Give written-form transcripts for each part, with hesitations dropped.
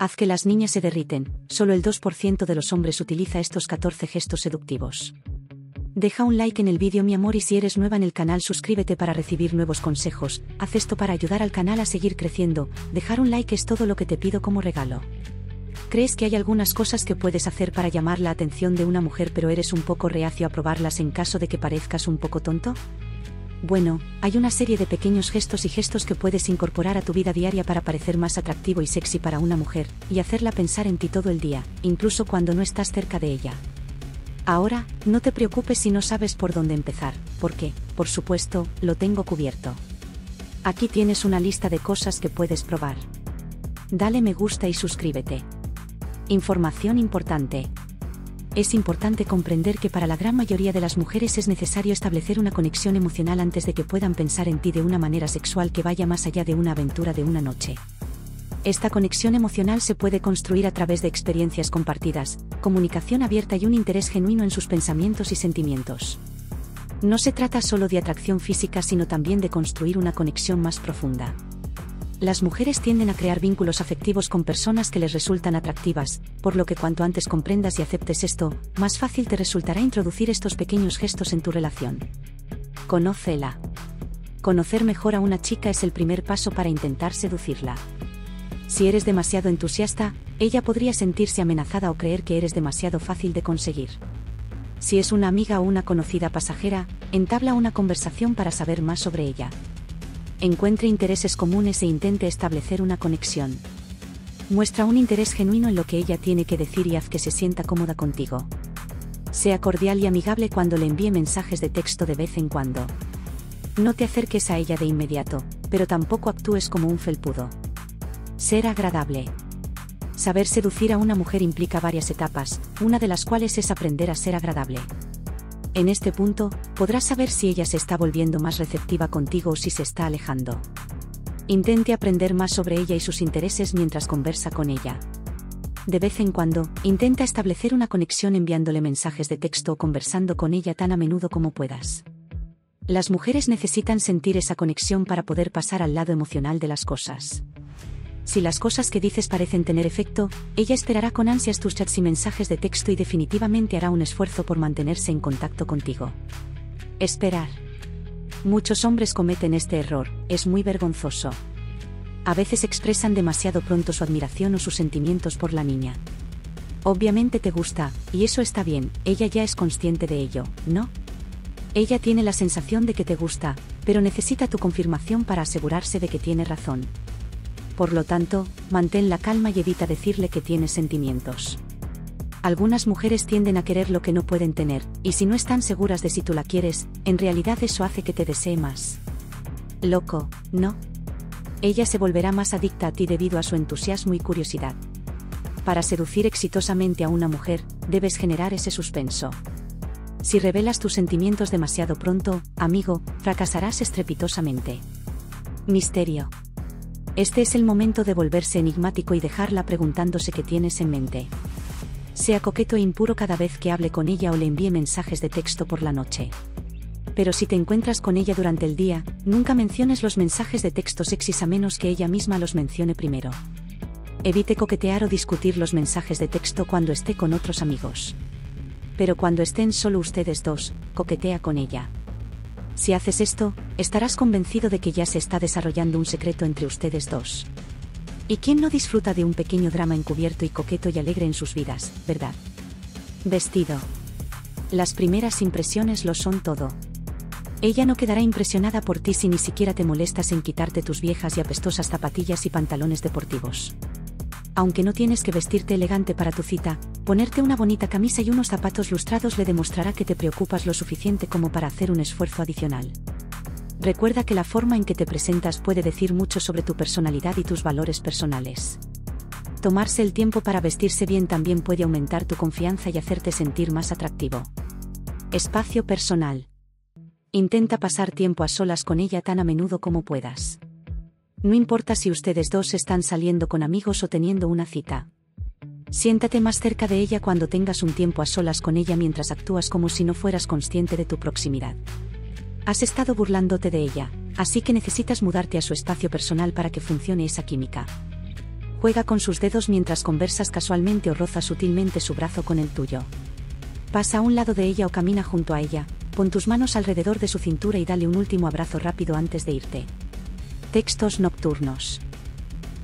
haz que las niñas se derriten. Solo el 2% de los hombres utiliza estos 14 gestos seductivos. Deja un like en el vídeo, mi amor, y si eres nueva en el canal suscríbete para recibir nuevos consejos. Haz esto para ayudar al canal a seguir creciendo. Dejar un like es todo lo que te pido como regalo. ¿Crees que hay algunas cosas que puedes hacer para llamar la atención de una mujer pero eres un poco reacio a probarlas en caso de que parezcas un poco tonto? Bueno, hay una serie de pequeños gestos y gestos que puedes incorporar a tu vida diaria para parecer más atractivo y sexy para una mujer, y hacerla pensar en ti todo el día, incluso cuando no estás cerca de ella. Ahora, no te preocupes si no sabes por dónde empezar, porque, por supuesto, lo tengo cubierto. Aquí tienes una lista de cosas que puedes probar. Dale me gusta y suscríbete. Información importante. Es importante comprender que para la gran mayoría de las mujeres es necesario establecer una conexión emocional antes de que puedan pensar en ti de una manera sexual que vaya más allá de una aventura de una noche. Esta conexión emocional se puede construir a través de experiencias compartidas, comunicación abierta y un interés genuino en sus pensamientos y sentimientos. No se trata solo de atracción física, sino también de construir una conexión más profunda. Las mujeres tienden a crear vínculos afectivos con personas que les resultan atractivas, por lo que cuanto antes comprendas y aceptes esto, más fácil te resultará introducir estos pequeños gestos en tu relación. Conócela. Conocer mejor a una chica es el primer paso para intentar seducirla. Si eres demasiado entusiasta, ella podría sentirse amenazada o creer que eres demasiado fácil de conseguir. Si es una amiga o una conocida pasajera, entabla una conversación para saber más sobre ella. Encuentre intereses comunes e intente establecer una conexión. Muestra un interés genuino en lo que ella tiene que decir y haz que se sienta cómoda contigo. Sea cordial y amigable cuando le envíe mensajes de texto de vez en cuando. No te acerques a ella de inmediato, pero tampoco actúes como un felpudo. Ser agradable. Saber seducir a una mujer implica varias etapas, una de las cuales es aprender a ser agradable. En este punto, podrás saber si ella se está volviendo más receptiva contigo o si se está alejando. Intente aprender más sobre ella y sus intereses mientras conversa con ella. De vez en cuando, intenta establecer una conexión enviándole mensajes de texto o conversando con ella tan a menudo como puedas. Las mujeres necesitan sentir esa conexión para poder pasar al lado emocional de las cosas. Si las cosas que dices parecen tener efecto, ella esperará con ansias tus chats y mensajes de texto y definitivamente hará un esfuerzo por mantenerse en contacto contigo. Esperar. Muchos hombres cometen este error, es muy vergonzoso. A veces expresan demasiado pronto su admiración o sus sentimientos por la niña. Obviamente te gusta, y eso está bien, ella ya es consciente de ello, ¿no? Ella tiene la sensación de que te gusta, pero necesita tu confirmación para asegurarse de que tiene razón. Por lo tanto, mantén la calma y evita decirle que tienes sentimientos. Algunas mujeres tienden a querer lo que no pueden tener, y si no están seguras de si tú la quieres, en realidad eso hace que te desee más. Loco, ¿no? Ella se volverá más adicta a ti debido a su entusiasmo y curiosidad. Para seducir exitosamente a una mujer, debes generar ese suspenso. Si revelas tus sentimientos demasiado pronto, amigo, fracasarás estrepitosamente. Misterio. Este es el momento de volverse enigmático y dejarla preguntándose qué tienes en mente. Sea coqueto e impuro cada vez que hable con ella o le envíe mensajes de texto por la noche. Pero si te encuentras con ella durante el día, nunca menciones los mensajes de texto sexys a menos que ella misma los mencione primero. Evite coquetear o discutir los mensajes de texto cuando esté con otros amigos. Pero cuando estén solo ustedes dos, coquetea con ella. Si haces esto, estarás convencido de que ya se está desarrollando un secreto entre ustedes dos. ¿Y quién no disfruta de un pequeño drama encubierto y coqueto y alegre en sus vidas, verdad? Vestido. Las primeras impresiones lo son todo. Ella no quedará impresionada por ti si ni siquiera te molestas en quitarte tus viejas y apestosas zapatillas y pantalones deportivos. Aunque no tienes que vestirte elegante para tu cita, ponerte una bonita camisa y unos zapatos lustrados le demostrará que te preocupas lo suficiente como para hacer un esfuerzo adicional. Recuerda que la forma en que te presentas puede decir mucho sobre tu personalidad y tus valores personales. Tomarse el tiempo para vestirse bien también puede aumentar tu confianza y hacerte sentir más atractivo. Espacio personal. Intenta pasar tiempo a solas con ella tan a menudo como puedas. No importa si ustedes dos están saliendo con amigos o teniendo una cita. Siéntate más cerca de ella cuando tengas un tiempo a solas con ella mientras actúas como si no fueras consciente de tu proximidad. Has estado burlándote de ella, así que necesitas mudarte a su espacio personal para que funcione esa química. Juega con sus dedos mientras conversas casualmente o roza sutilmente su brazo con el tuyo. Pasa a un lado de ella o camina junto a ella, pon tus manos alrededor de su cintura y dale un último abrazo rápido antes de irte. Textos nocturnos.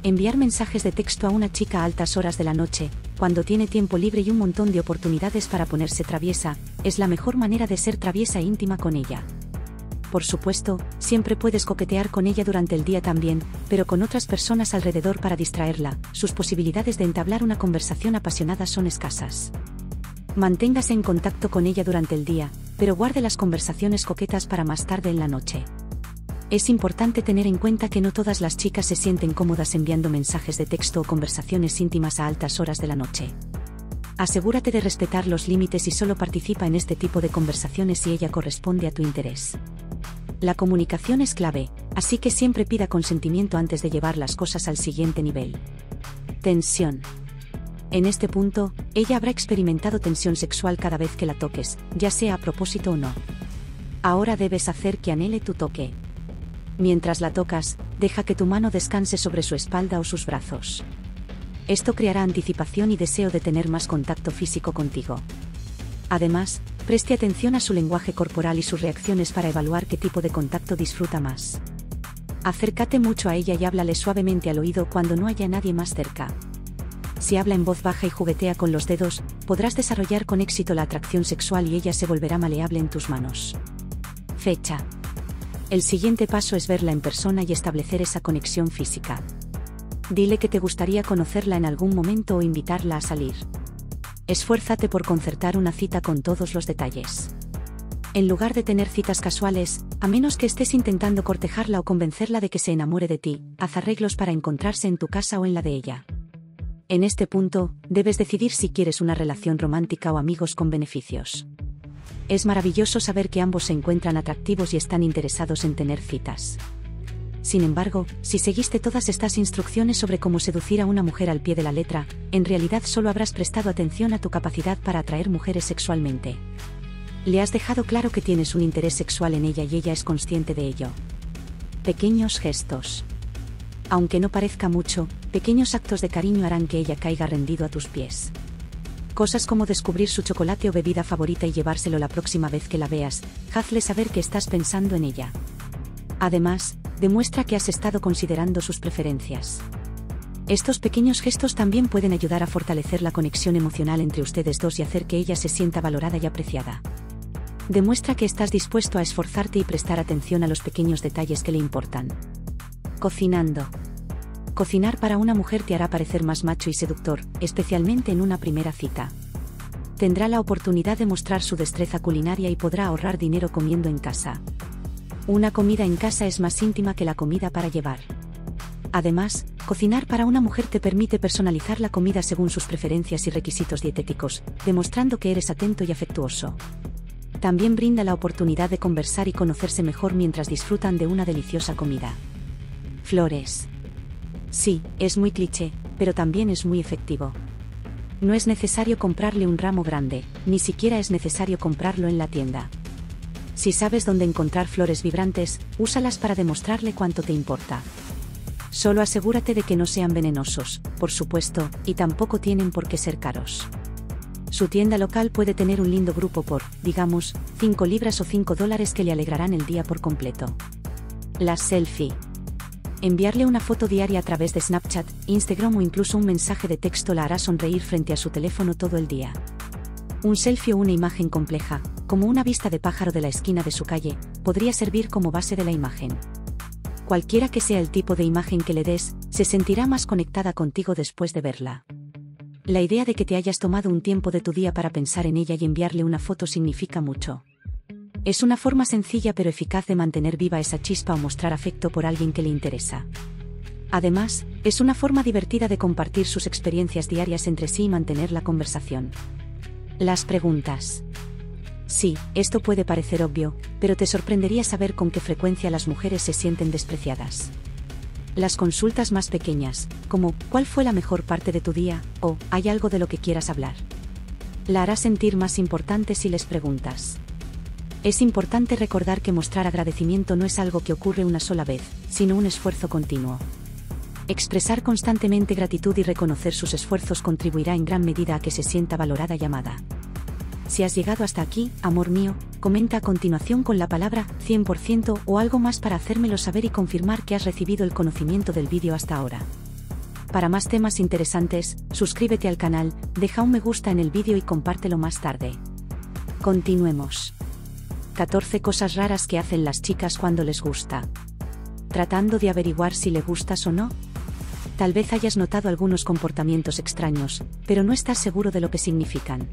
Enviar mensajes de texto a una chica a altas horas de la noche, cuando tiene tiempo libre y un montón de oportunidades para ponerse traviesa, es la mejor manera de ser traviesa e íntima con ella. Por supuesto, siempre puedes coquetear con ella durante el día también, pero con otras personas alrededor para distraerla, sus posibilidades de entablar una conversación apasionada son escasas. Manténgase en contacto con ella durante el día, pero guarde las conversaciones coquetas para más tarde en la noche. Es importante tener en cuenta que no todas las chicas se sienten cómodas enviando mensajes de texto o conversaciones íntimas a altas horas de la noche. Asegúrate de respetar los límites y solo participa en este tipo de conversaciones si ella corresponde a tu interés. La comunicación es clave, así que siempre pida consentimiento antes de llevar las cosas al siguiente nivel. Tensión. En este punto, ella habrá experimentado tensión sexual cada vez que la toques, ya sea a propósito o no. Ahora debes hacer que anhele tu toque. Mientras la tocas, deja que tu mano descanse sobre su espalda o sus brazos. Esto creará anticipación y deseo de tener más contacto físico contigo. Además, preste atención a su lenguaje corporal y sus reacciones para evaluar qué tipo de contacto disfruta más. Acércate mucho a ella y háblale suavemente al oído cuando no haya nadie más cerca. Si habla en voz baja y juguetea con los dedos, podrás desarrollar con éxito la atracción sexual y ella se volverá maleable en tus manos. Fecha. El siguiente paso es verla en persona y establecer esa conexión física. Dile que te gustaría conocerla en algún momento o invitarla a salir. Esfuérzate por concertar una cita con todos los detalles. En lugar de tener citas casuales, a menos que estés intentando cortejarla o convencerla de que se enamore de ti, haz arreglos para encontrarse en tu casa o en la de ella. En este punto, debes decidir si quieres una relación romántica o amigos con beneficios. Es maravilloso saber que ambos se encuentran atractivos y están interesados en tener citas. Sin embargo, si seguiste todas estas instrucciones sobre cómo seducir a una mujer al pie de la letra, en realidad solo habrás prestado atención a tu capacidad para atraer mujeres sexualmente. Le has dejado claro que tienes un interés sexual en ella y ella es consciente de ello. Pequeños gestos. Aunque no parezca mucho, pequeños actos de cariño harán que ella caiga rendido a tus pies. Cosas como descubrir su chocolate o bebida favorita y llevárselo la próxima vez que la veas, hazle saber que estás pensando en ella. Además, demuestra que has estado considerando sus preferencias. Estos pequeños gestos también pueden ayudar a fortalecer la conexión emocional entre ustedes dos y hacer que ella se sienta valorada y apreciada. Demuestra que estás dispuesto a esforzarte y prestar atención a los pequeños detalles que le importan. Cocinando. Cocinar para una mujer te hará parecer más macho y seductor, especialmente en una primera cita. Tendrá la oportunidad de mostrar su destreza culinaria y podrá ahorrar dinero comiendo en casa. Una comida en casa es más íntima que la comida para llevar. Además, cocinar para una mujer te permite personalizar la comida según sus preferencias y requisitos dietéticos, demostrando que eres atento y afectuoso. También brinda la oportunidad de conversar y conocerse mejor mientras disfrutan de una deliciosa comida. Flores. Sí, es muy cliché, pero también es muy efectivo. No es necesario comprarle un ramo grande, ni siquiera es necesario comprarlo en la tienda. Si sabes dónde encontrar flores vibrantes, úsalas para demostrarle cuánto te importa. Solo asegúrate de que no sean venenosos, por supuesto, y tampoco tienen por qué ser caros. Su tienda local puede tener un lindo grupo por, digamos, 5 libras o 5 dólares que le alegrarán el día por completo. La selfie. Enviarle una foto diaria a través de Snapchat, Instagram o incluso un mensaje de texto la hará sonreír frente a su teléfono todo el día. Un selfie o una imagen compleja, como una vista de pájaro de la esquina de su calle, podría servir como base de la imagen. Cualquiera que sea el tipo de imagen que le des, se sentirá más conectada contigo después de verla. La idea de que te hayas tomado un tiempo de tu día para pensar en ella y enviarle una foto significa mucho. Es una forma sencilla pero eficaz de mantener viva esa chispa o mostrar afecto por alguien que le interesa. Además, es una forma divertida de compartir sus experiencias diarias entre sí y mantener la conversación. Las preguntas. Sí, esto puede parecer obvio, pero te sorprendería saber con qué frecuencia las mujeres se sienten despreciadas. Las consultas más pequeñas, como ¿cuál fue la mejor parte de tu día? O ¿hay algo de lo que quieras hablar? La harás sentir más importante si les preguntas. Es importante recordar que mostrar agradecimiento no es algo que ocurre una sola vez, sino un esfuerzo continuo. Expresar constantemente gratitud y reconocer sus esfuerzos contribuirá en gran medida a que se sienta valorada y amada. Si has llegado hasta aquí, amor mío, comenta a continuación con la palabra 100% o algo más para hacérmelo saber y confirmar que has recibido el conocimiento del vídeo hasta ahora. Para más temas interesantes, suscríbete al canal, deja un me gusta en el vídeo y compártelo más tarde. Continuemos. 14 cosas raras que hacen las chicas cuando les gusta. Tratando de averiguar si le gustas o no. Tal vez hayas notado algunos comportamientos extraños, pero no estás seguro de lo que significan.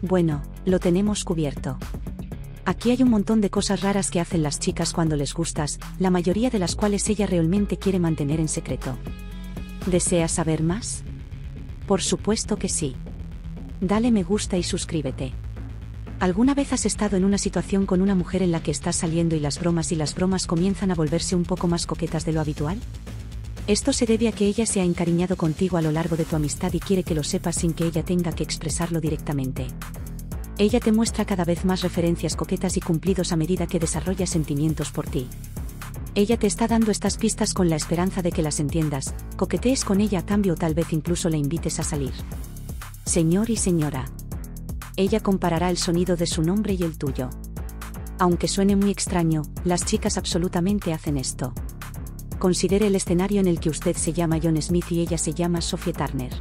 Bueno, lo tenemos cubierto. Aquí hay un montón de cosas raras que hacen las chicas cuando les gustas, la mayoría de las cuales ella realmente quiere mantener en secreto. ¿Deseas saber más? Por supuesto que sí. Dale me gusta y suscríbete. ¿Alguna vez has estado en una situación con una mujer en la que estás saliendo y las bromas comienzan a volverse un poco más coquetas de lo habitual? Esto se debe a que ella se ha encariñado contigo a lo largo de tu amistad y quiere que lo sepas sin que ella tenga que expresarlo directamente. Ella te muestra cada vez más referencias coquetas y cumplidos a medida que desarrolla sentimientos por ti. Ella te está dando estas pistas con la esperanza de que las entiendas, coquetees con ella a cambio o tal vez incluso la invites a salir. Señor y señora. Ella comparará el sonido de su nombre y el tuyo. Aunque suene muy extraño, las chicas absolutamente hacen esto. Considere el escenario en el que usted se llama John Smith y ella se llama Sophie Turner.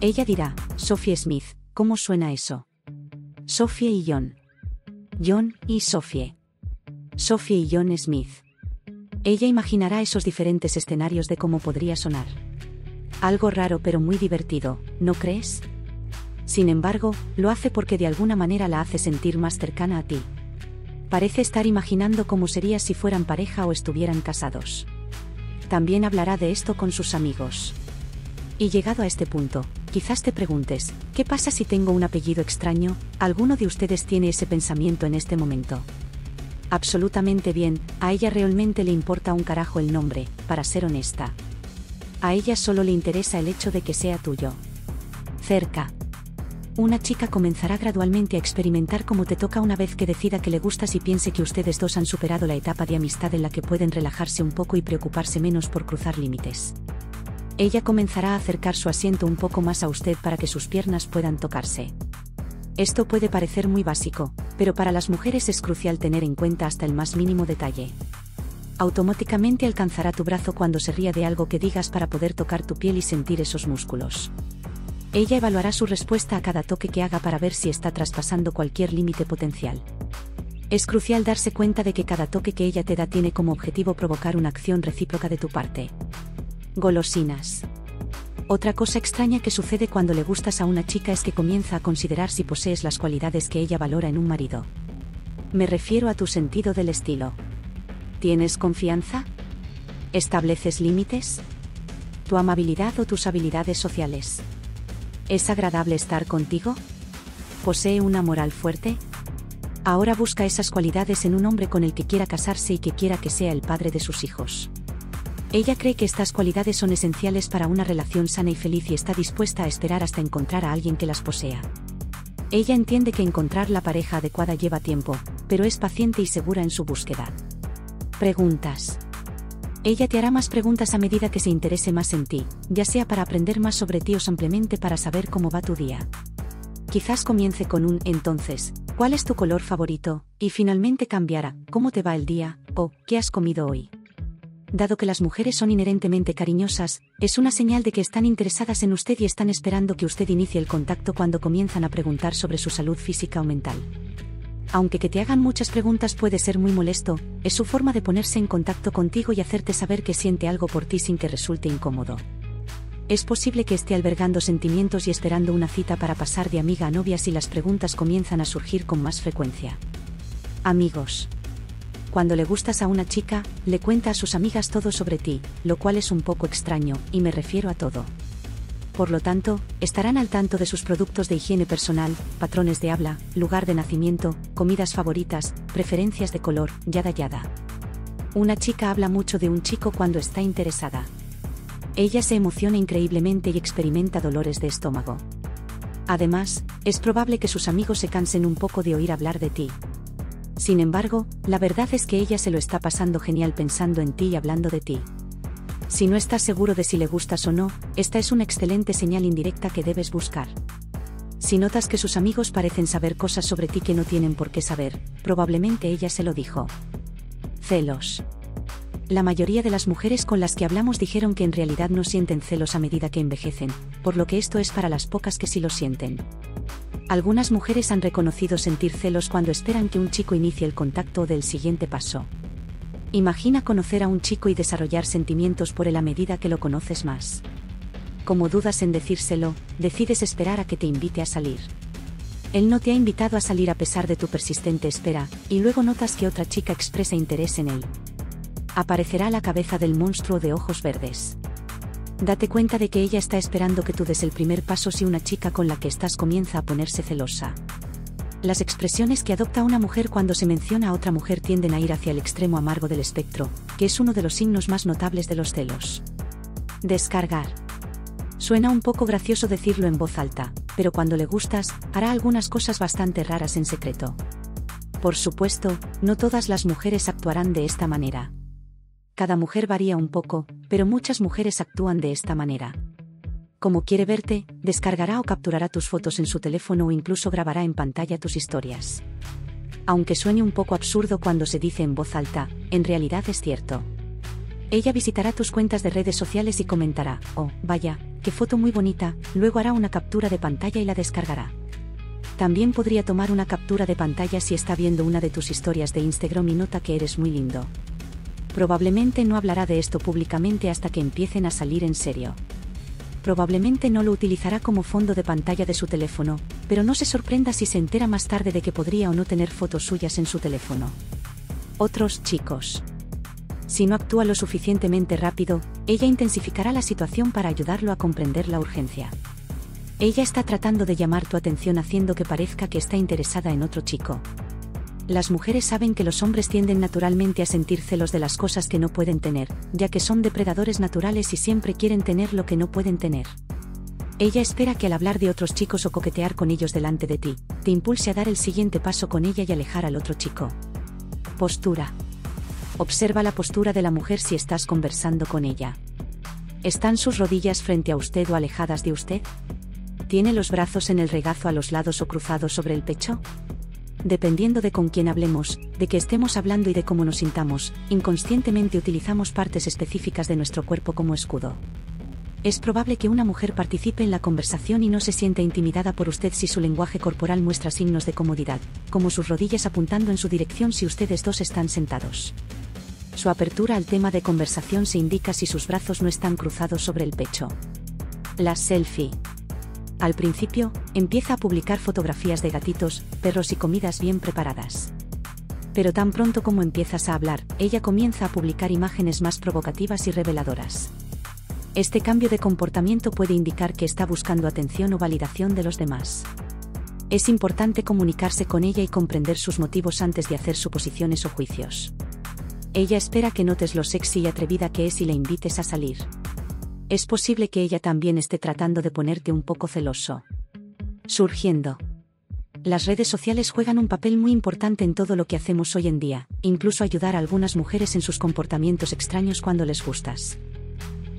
Ella dirá, Sophie Smith, ¿cómo suena eso? Sophie y John. John y Sophie. Sophie y John Smith. Ella imaginará esos diferentes escenarios de cómo podría sonar. Algo raro pero muy divertido, ¿no crees? Sin embargo, lo hace porque de alguna manera la hace sentir más cercana a ti. Parece estar imaginando cómo sería si fueran pareja o estuvieran casados. También hablará de esto con sus amigos. Y llegado a este punto, quizás te preguntes, ¿qué pasa si tengo un apellido extraño? ¿Alguno de ustedes tiene ese pensamiento en este momento? Absolutamente bien, a ella realmente le importa un carajo el nombre, para ser honesta. A ella solo le interesa el hecho de que sea tuyo. Cerca. Una chica comenzará gradualmente a experimentar cómo te toca una vez que decida que le gustas y piense que ustedes dos han superado la etapa de amistad en la que pueden relajarse un poco y preocuparse menos por cruzar límites. Ella comenzará a acercar su asiento un poco más a usted para que sus piernas puedan tocarse. Esto puede parecer muy básico, pero para las mujeres es crucial tener en cuenta hasta el más mínimo detalle. Automáticamente alcanzará tu brazo cuando se ría de algo que digas para poder tocar tu piel y sentir esos músculos. Ella evaluará su respuesta a cada toque que haga para ver si está traspasando cualquier límite potencial. Es crucial darse cuenta de que cada toque que ella te da tiene como objetivo provocar una acción recíproca de tu parte. Golosinas. Otra cosa extraña que sucede cuando le gustas a una chica es que comienza a considerar si posees las cualidades que ella valora en un marido. Me refiero a tu sentido del estilo. ¿Tienes confianza? ¿Estableces límites? ¿Tu amabilidad o tus habilidades sociales? ¿Es agradable estar contigo? ¿Posee una moral fuerte? Ahora busca esas cualidades en un hombre con el que quiera casarse y que quiera que sea el padre de sus hijos. Ella cree que estas cualidades son esenciales para una relación sana y feliz y está dispuesta a esperar hasta encontrar a alguien que las posea. Ella entiende que encontrar la pareja adecuada lleva tiempo, pero es paciente y segura en su búsqueda. Preguntas. Ella te hará más preguntas a medida que se interese más en ti, ya sea para aprender más sobre ti o simplemente para saber cómo va tu día. Quizás comience con un entonces, ¿cuál es tu color favorito? Y finalmente cambiará, ¿cómo te va el día? O, ¿qué has comido hoy? Dado que las mujeres son inherentemente cariñosas, es una señal de que están interesadas en usted y están esperando que usted inicie el contacto cuando comienzan a preguntar sobre su salud física o mental. Aunque que te hagan muchas preguntas puede ser muy molesto, es su forma de ponerse en contacto contigo y hacerte saber que siente algo por ti sin que resulte incómodo. Es posible que esté albergando sentimientos y esperando una cita para pasar de amiga a novia si las preguntas comienzan a surgir con más frecuencia. Amigos. Cuando le gustas a una chica, le cuenta a sus amigas todo sobre ti, lo cual es un poco extraño, y me refiero a todo. Por lo tanto, estarán al tanto de sus productos de higiene personal, patrones de habla, lugar de nacimiento, comidas favoritas, preferencias de color, yada yada. Una chica habla mucho de un chico cuando está interesada. Ella se emociona increíblemente y experimenta dolores de estómago. Además, es probable que sus amigos se cansen un poco de oír hablar de ti. Sin embargo, la verdad es que ella se lo está pasando genial pensando en ti y hablando de ti. Si no estás seguro de si le gustas o no, esta es una excelente señal indirecta que debes buscar. Si notas que sus amigos parecen saber cosas sobre ti que no tienen por qué saber, probablemente ella se lo dijo. Celos. La mayoría de las mujeres con las que hablamos dijeron que en realidad no sienten celos a medida que envejecen, por lo que esto es para las pocas que sí lo sienten. Algunas mujeres han reconocido sentir celos cuando esperan que un chico inicie el contacto o dé el siguiente paso. Imagina conocer a un chico y desarrollar sentimientos por él a medida que lo conoces más. Como dudas en decírselo, decides esperar a que te invite a salir. Él no te ha invitado a salir a pesar de tu persistente espera, y luego notas que otra chica expresa interés en él. Aparecerá la cabeza del monstruo de ojos verdes. Date cuenta de que ella está esperando que tú des el primer paso si una chica con la que estás comienza a ponerse celosa. Las expresiones que adopta una mujer cuando se menciona a otra mujer tienden a ir hacia el extremo amargo del espectro, que es uno de los signos más notables de los celos. Descargar. Suena un poco gracioso decirlo en voz alta, pero cuando le gustas, hará algunas cosas bastante raras en secreto. Por supuesto, no todas las mujeres actuarán de esta manera. Cada mujer varía un poco, pero muchas mujeres actúan de esta manera. Como quiere verte, descargará o capturará tus fotos en su teléfono o incluso grabará en pantalla tus historias. Aunque suene un poco absurdo cuando se dice en voz alta, en realidad es cierto. Ella visitará tus cuentas de redes sociales y comentará, oh, vaya, qué foto muy bonita, luego hará una captura de pantalla y la descargará. También podría tomar una captura de pantalla si está viendo una de tus historias de Instagram y nota que eres muy lindo. Probablemente no hablará de esto públicamente hasta que empiecen a salir en serio. Probablemente no lo utilizará como fondo de pantalla de su teléfono, pero no se sorprenda si se entera más tarde de que podría o no tener fotos suyas en su teléfono. Otros chicos. Si no actúa lo suficientemente rápido, ella intensificará la situación para ayudarlo a comprender la urgencia. Ella está tratando de llamar tu atención haciendo que parezca que está interesada en otro chico. Las mujeres saben que los hombres tienden naturalmente a sentir celos de las cosas que no pueden tener, ya que son depredadores naturales y siempre quieren tener lo que no pueden tener. Ella espera que al hablar de otros chicos o coquetear con ellos delante de ti, te impulse a dar el siguiente paso con ella y alejar al otro chico. Postura. Observa la postura de la mujer si estás conversando con ella. ¿Están sus rodillas frente a usted o alejadas de usted? ¿Tiene los brazos en el regazo a los lados o cruzados sobre el pecho? Dependiendo de con quién hablemos, de qué estemos hablando y de cómo nos sintamos, inconscientemente utilizamos partes específicas de nuestro cuerpo como escudo. Es probable que una mujer participe en la conversación y no se sienta intimidada por usted si su lenguaje corporal muestra signos de comodidad, como sus rodillas apuntando en su dirección si ustedes dos están sentados. Su apertura al tema de conversación se indica si sus brazos no están cruzados sobre el pecho. La selfie. Al principio, empieza a publicar fotografías de gatitos, perros y comidas bien preparadas. Pero tan pronto como empiezas a hablar, ella comienza a publicar imágenes más provocativas y reveladoras. Este cambio de comportamiento puede indicar que está buscando atención o validación de los demás. Es importante comunicarse con ella y comprender sus motivos antes de hacer suposiciones o juicios. Ella espera que notes lo sexy y atrevida que es y le invites a salir. Es posible que ella también esté tratando de ponerte un poco celoso. Surgiendo. Las redes sociales juegan un papel muy importante en todo lo que hacemos hoy en día, incluso ayudar a algunas mujeres en sus comportamientos extraños cuando les gustas.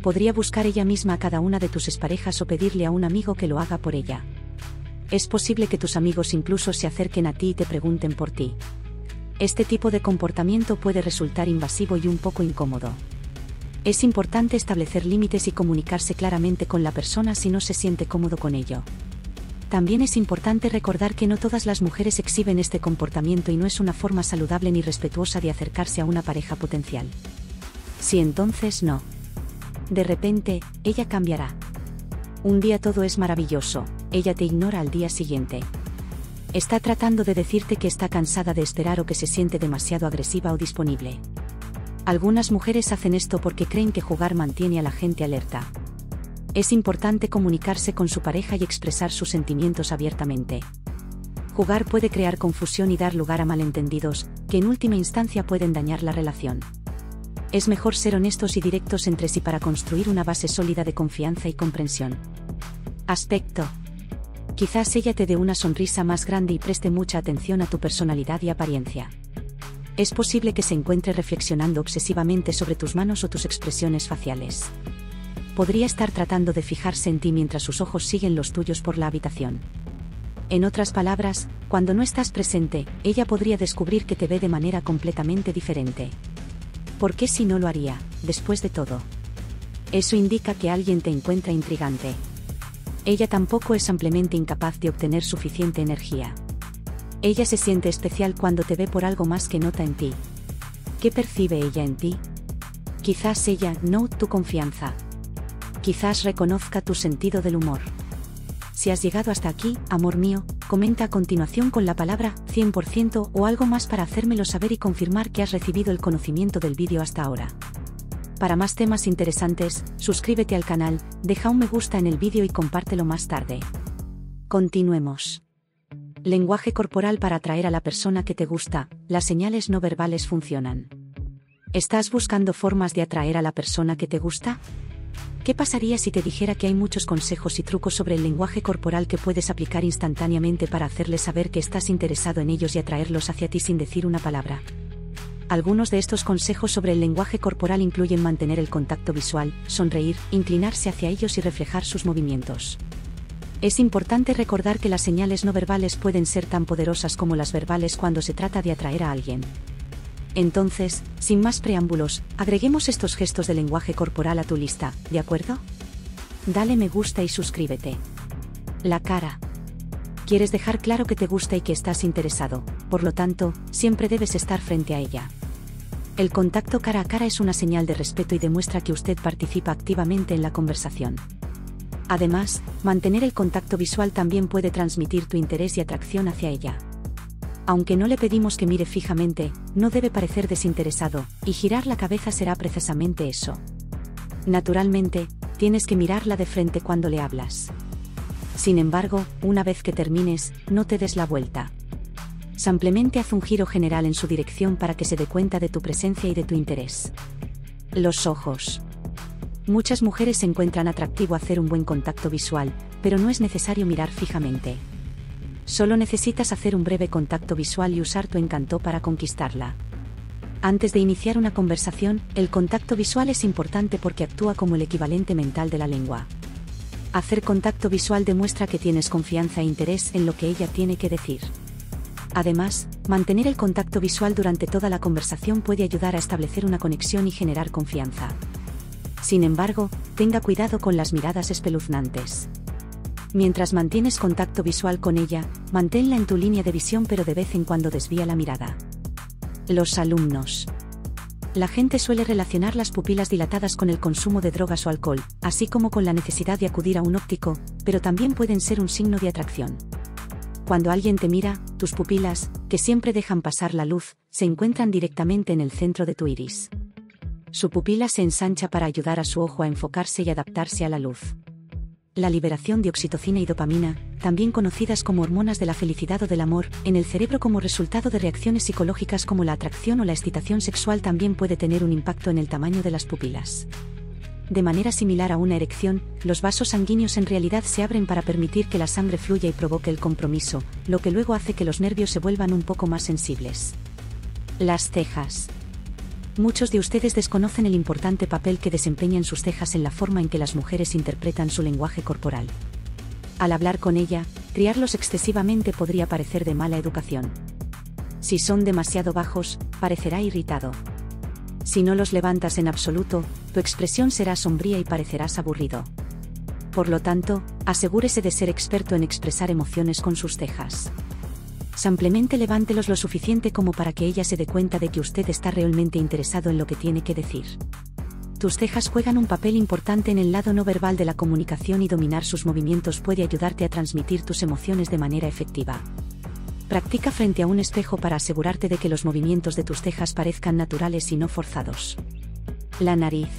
Podría buscar ella misma a cada una de tus exparejas o pedirle a un amigo que lo haga por ella. Es posible que tus amigos incluso se acerquen a ti y te pregunten por ti. Este tipo de comportamiento puede resultar invasivo y un poco incómodo. Es importante establecer límites y comunicarse claramente con la persona si no se siente cómodo con ello. También es importante recordar que no todas las mujeres exhiben este comportamiento y no es una forma saludable ni respetuosa de acercarse a una pareja potencial. Si entonces no. De repente, ella cambiará. Un día todo es maravilloso, ella te ignora al día siguiente. Está tratando de decirte que está cansada de esperar o que se siente demasiado agresiva o disponible. Algunas mujeres hacen esto porque creen que jugar mantiene a la gente alerta. Es importante comunicarse con su pareja y expresar sus sentimientos abiertamente. Jugar puede crear confusión y dar lugar a malentendidos, que en última instancia pueden dañar la relación. Es mejor ser honestos y directos entre sí para construir una base sólida de confianza y comprensión. Aspecto. Quizás ella te dé una sonrisa más grande y preste mucha atención a tu personalidad y apariencia. es posible que se encuentre reflexionando obsesivamente sobre tus manos o tus expresiones faciales. Podría estar tratando de fijarse en ti mientras sus ojos siguen los tuyos por la habitación. En otras palabras, cuando no estás presente, ella podría descubrir que te ve de manera completamente diferente. ¿Por qué si no lo haría, después de todo? Eso indica que alguien te encuentra intrigante. Ella tampoco es ampliamente incapaz de obtener suficiente energía. Ella se siente especial cuando te ve por algo más que nota en ti. ¿Qué percibe ella en ti? Quizás ella note tu confianza. Quizás reconozca tu sentido del humor. Si has llegado hasta aquí, amor mío, comenta a continuación con la palabra 100% o algo más para hacérmelo saber y confirmar que has recibido el conocimiento del vídeo hasta ahora. Para más temas interesantes, suscríbete al canal, deja un me gusta en el vídeo y compártelo más tarde. Continuemos. Lenguaje corporal para atraer a la persona que te gusta, las señales no verbales funcionan. ¿Estás buscando formas de atraer a la persona que te gusta? ¿Qué pasaría si te dijera que hay muchos consejos y trucos sobre el lenguaje corporal que puedes aplicar instantáneamente para hacerles saber que estás interesado en ellos y atraerlos hacia ti sin decir una palabra? Algunos de estos consejos sobre el lenguaje corporal incluyen mantener el contacto visual, sonreír, inclinarse hacia ellos y reflejar sus movimientos. Es importante recordar que las señales no verbales pueden ser tan poderosas como las verbales cuando se trata de atraer a alguien. Entonces, sin más preámbulos, agreguemos estos gestos de lenguaje corporal a tu lista, ¿de acuerdo? Dale me gusta y suscríbete. La cara. Quieres dejar claro que te gusta y que estás interesado, por lo tanto, siempre debes estar frente a ella. El contacto cara a cara es una señal de respeto y demuestra que usted participa activamente en la conversación. Además, mantener el contacto visual también puede transmitir tu interés y atracción hacia ella. Aunque no le pedimos que mire fijamente, no debe parecer desinteresado, y girar la cabeza será precisamente eso. Naturalmente, tienes que mirarla de frente cuando le hablas. Sin embargo, una vez que termines, no te des la vuelta. Simplemente haz un giro general en su dirección para que se dé cuenta de tu presencia y de tu interés. Los ojos. Muchas mujeres encuentran atractivo hacer un buen contacto visual, pero no es necesario mirar fijamente. Solo necesitas hacer un breve contacto visual y usar tu encanto para conquistarla. Antes de iniciar una conversación, el contacto visual es importante porque actúa como el equivalente mental de la lengua. Hacer contacto visual demuestra que tienes confianza e interés en lo que ella tiene que decir. Además, mantener el contacto visual durante toda la conversación puede ayudar a establecer una conexión y generar confianza. Sin embargo, tenga cuidado con las miradas espeluznantes. Mientras mantienes contacto visual con ella, manténla en tu línea de visión pero de vez en cuando desvía la mirada. Los alumnos. La gente suele relacionar las pupilas dilatadas con el consumo de drogas o alcohol, así como con la necesidad de acudir a un óptico, pero también pueden ser un signo de atracción. Cuando alguien te mira, tus pupilas, que siempre dejan pasar la luz, se encuentran directamente en el centro de tu iris. Su pupila se ensancha para ayudar a su ojo a enfocarse y adaptarse a la luz. La liberación de oxitocina y dopamina, también conocidas como hormonas de la felicidad o del amor, en el cerebro como resultado de reacciones psicológicas como la atracción o la excitación sexual también puede tener un impacto en el tamaño de las pupilas. De manera similar a una erección, los vasos sanguíneos en realidad se abren para permitir que la sangre fluya y provoque el compromiso, lo que luego hace que los nervios se vuelvan un poco más sensibles. Las cejas. Muchos de ustedes desconocen el importante papel que desempeñan sus cejas en la forma en que las mujeres interpretan su lenguaje corporal. Al hablar con ella, criarlos excesivamente podría parecer de mala educación. Si son demasiado bajos, parecerá irritado. Si no los levantas en absoluto, tu expresión será sombría y parecerás aburrido. Por lo tanto, asegúrese de ser experto en expresar emociones con sus cejas. Simplemente levántelos lo suficiente como para que ella se dé cuenta de que usted está realmente interesado en lo que tiene que decir. Tus cejas juegan un papel importante en el lado no verbal de la comunicación y dominar sus movimientos puede ayudarte a transmitir tus emociones de manera efectiva. Practica frente a un espejo para asegurarte de que los movimientos de tus cejas parezcan naturales y no forzados. La nariz.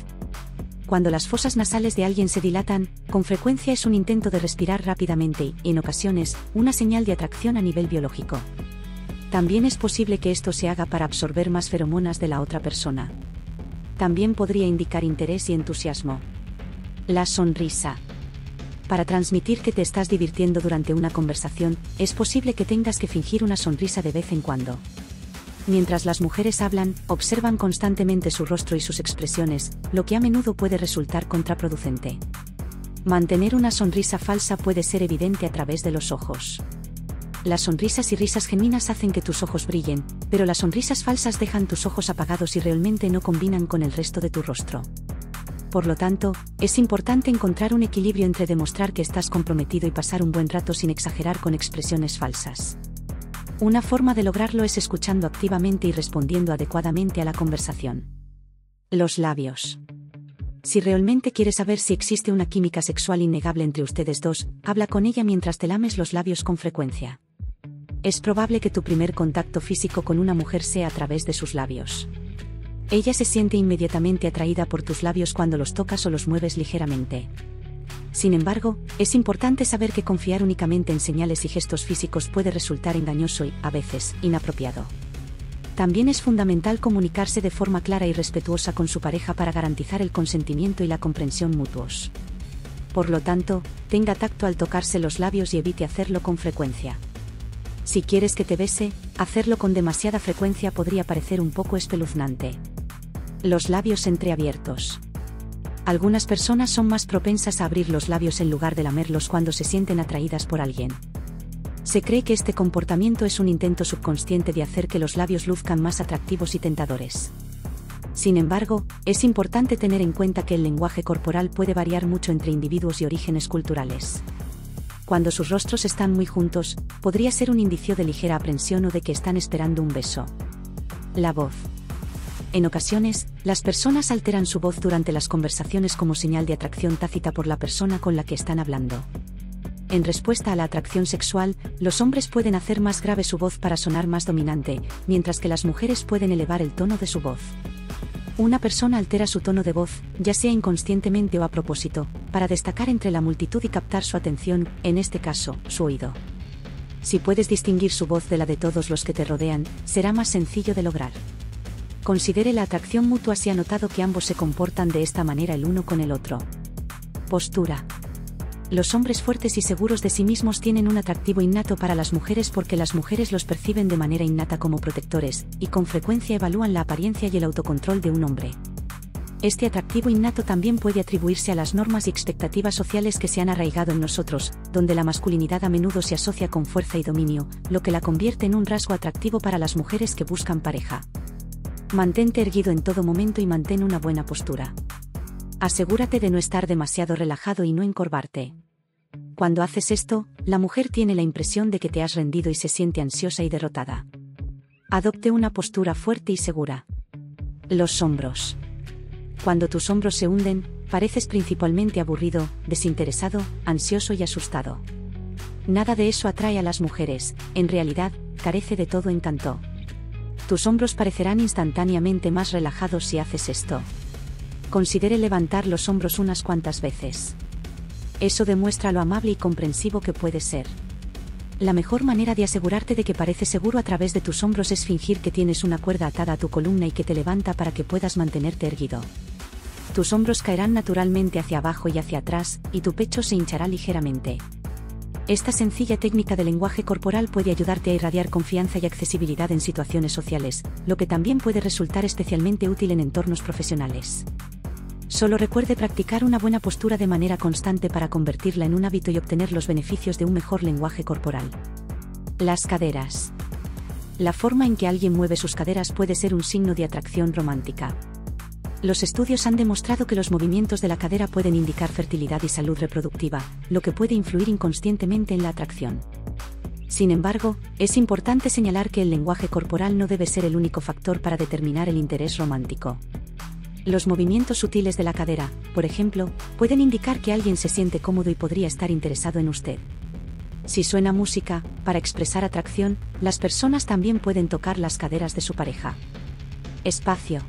Cuando las fosas nasales de alguien se dilatan, con frecuencia es un intento de respirar rápidamente y, en ocasiones, una señal de atracción a nivel biológico. También es posible que esto se haga para absorber más feromonas de la otra persona. También podría indicar interés y entusiasmo. La sonrisa. Para transmitir que te estás divirtiendo durante una conversación, es posible que tengas que fingir una sonrisa de vez en cuando. Mientras las mujeres hablan, observan constantemente su rostro y sus expresiones, lo que a menudo puede resultar contraproducente. Mantener una sonrisa falsa puede ser evidente a través de los ojos. Las sonrisas y risas genuinas hacen que tus ojos brillen, pero las sonrisas falsas dejan tus ojos apagados y realmente no combinan con el resto de tu rostro. Por lo tanto, es importante encontrar un equilibrio entre demostrar que estás comprometido y pasar un buen rato sin exagerar con expresiones falsas. Una forma de lograrlo es escuchando activamente y respondiendo adecuadamente a la conversación. Los labios. Si realmente quieres saber si existe una química sexual innegable entre ustedes dos, habla con ella mientras te lames los labios con frecuencia. Es probable que tu primer contacto físico con una mujer sea a través de sus labios. Ella se siente inmediatamente atraída por tus labios cuando los tocas o los mueves ligeramente. Sin embargo, es importante saber que confiar únicamente en señales y gestos físicos puede resultar engañoso y, a veces, inapropiado. También es fundamental comunicarse de forma clara y respetuosa con su pareja para garantizar el consentimiento y la comprensión mutuos. Por lo tanto, tenga tacto al tocarse los labios y evite hacerlo con frecuencia. Si quieres que te bese, hacerlo con demasiada frecuencia podría parecer un poco espeluznante. Los labios entreabiertos. Algunas personas son más propensas a abrir los labios en lugar de lamerlos cuando se sienten atraídas por alguien. Se cree que este comportamiento es un intento subconsciente de hacer que los labios luzcan más atractivos y tentadores. Sin embargo, es importante tener en cuenta que el lenguaje corporal puede variar mucho entre individuos y orígenes culturales. Cuando sus rostros están muy juntos, podría ser un indicio de ligera aprensión o de que están esperando un beso. La voz. En ocasiones, las personas alteran su voz durante las conversaciones como señal de atracción tácita por la persona con la que están hablando. En respuesta a la atracción sexual, los hombres pueden hacer más grave su voz para sonar más dominante, mientras que las mujeres pueden elevar el tono de su voz. Una persona altera su tono de voz, ya sea inconscientemente o a propósito, para destacar entre la multitud y captar su atención, en este caso, su oído. Si puedes distinguir su voz de la de todos los que te rodean, será más sencillo de lograr. Considere la atracción mutua si ha notado que ambos se comportan de esta manera el uno con el otro. Postura. Los hombres fuertes y seguros de sí mismos tienen un atractivo innato para las mujeres porque las mujeres los perciben de manera innata como protectores, y con frecuencia evalúan la apariencia y el autocontrol de un hombre. Este atractivo innato también puede atribuirse a las normas y expectativas sociales que se han arraigado en nosotros, donde la masculinidad a menudo se asocia con fuerza y dominio, lo que la convierte en un rasgo atractivo para las mujeres que buscan pareja. Mantente erguido en todo momento y mantén una buena postura. Asegúrate de no estar demasiado relajado y no encorvarte. Cuando haces esto, la mujer tiene la impresión de que te has rendido y se siente ansiosa y derrotada. Adopte una postura fuerte y segura. Los hombros. Cuando tus hombros se hunden, pareces principalmente aburrido, desinteresado, ansioso y asustado. Nada de eso atrae a las mujeres, en realidad, carece de todo encanto. Tus hombros parecerán instantáneamente más relajados si haces esto. Considere levantar los hombros unas cuantas veces. Eso demuestra lo amable y comprensivo que puedes ser. La mejor manera de asegurarte de que pareces seguro a través de tus hombros es fingir que tienes una cuerda atada a tu columna y que te levanta para que puedas mantenerte erguido. Tus hombros caerán naturalmente hacia abajo y hacia atrás, y tu pecho se hinchará ligeramente. Esta sencilla técnica de lenguaje corporal puede ayudarte a irradiar confianza y accesibilidad en situaciones sociales, lo que también puede resultar especialmente útil en entornos profesionales. Solo recuerde practicar una buena postura de manera constante para convertirla en un hábito y obtener los beneficios de un mejor lenguaje corporal. Las caderas. La forma en que alguien mueve sus caderas puede ser un signo de atracción romántica. Los estudios han demostrado que los movimientos de la cadera pueden indicar fertilidad y salud reproductiva, lo que puede influir inconscientemente en la atracción. Sin embargo, es importante señalar que el lenguaje corporal no debe ser el único factor para determinar el interés romántico. Los movimientos sutiles de la cadera, por ejemplo, pueden indicar que alguien se siente cómodo y podría estar interesado en usted. Si suena música, para expresar atracción, las personas también pueden tocar las caderas de su pareja. Espacio.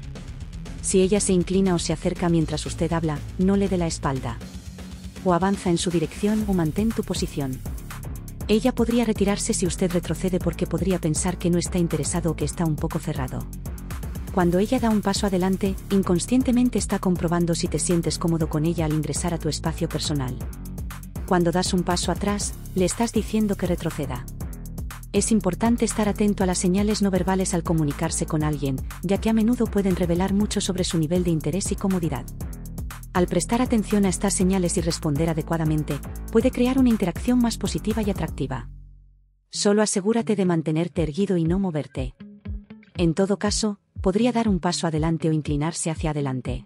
Si ella se inclina o se acerca mientras usted habla, no le dé la espalda. O avanza en su dirección o mantén tu posición. Ella podría retirarse si usted retrocede porque podría pensar que no está interesado o que está un poco cerrado. Cuando ella da un paso adelante, inconscientemente está comprobando si te sientes cómodo con ella al ingresar a tu espacio personal. Cuando das un paso atrás, le estás diciendo que retroceda. Es importante estar atento a las señales no verbales al comunicarse con alguien, ya que a menudo pueden revelar mucho sobre su nivel de interés y comodidad. Al prestar atención a estas señales y responder adecuadamente, puede crear una interacción más positiva y atractiva. Solo asegúrate de mantenerte erguido y no moverte. En todo caso, podría dar un paso adelante o inclinarse hacia adelante.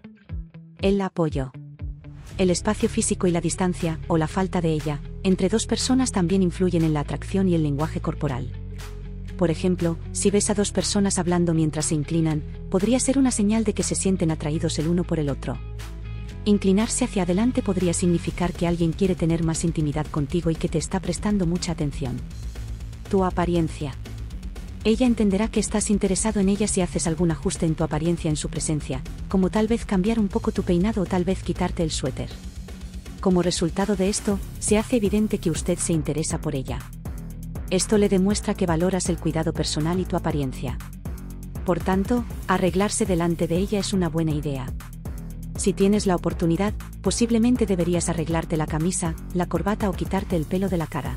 El apoyo. El espacio físico y la distancia, o la falta de ella, entre dos personas también influyen en la atracción y el lenguaje corporal. Por ejemplo, si ves a dos personas hablando mientras se inclinan, podría ser una señal de que se sienten atraídos el uno por el otro. Inclinarse hacia adelante podría significar que alguien quiere tener más intimidad contigo y que te está prestando mucha atención. Tu apariencia. Ella entenderá que estás interesado en ella si haces algún ajuste en tu apariencia en su presencia, como tal vez cambiar un poco tu peinado o tal vez quitarte el suéter. Como resultado de esto, se hace evidente que usted se interesa por ella. Esto le demuestra que valoras el cuidado personal y tu apariencia. Por tanto, arreglarse delante de ella es una buena idea. Si tienes la oportunidad, posiblemente deberías arreglarte la camisa, la corbata o quitarte el pelo de la cara.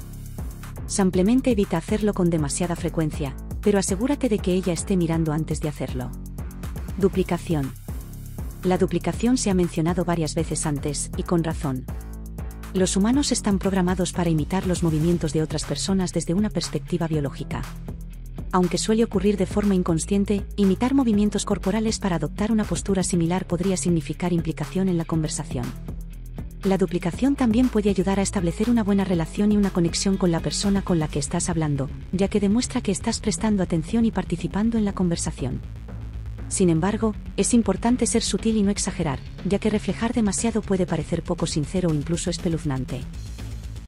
Simplemente evita hacerlo con demasiada frecuencia, pero asegúrate de que ella esté mirando antes de hacerlo. Duplicación. La duplicación se ha mencionado varias veces antes, y con razón. Los humanos están programados para imitar los movimientos de otras personas desde una perspectiva biológica. Aunque suele ocurrir de forma inconsciente, imitar movimientos corporales para adoptar una postura similar podría significar implicación en la conversación. La duplicación también puede ayudar a establecer una buena relación y una conexión con la persona con la que estás hablando, ya que demuestra que estás prestando atención y participando en la conversación. Sin embargo, es importante ser sutil y no exagerar, ya que reflejar demasiado puede parecer poco sincero o incluso espeluznante.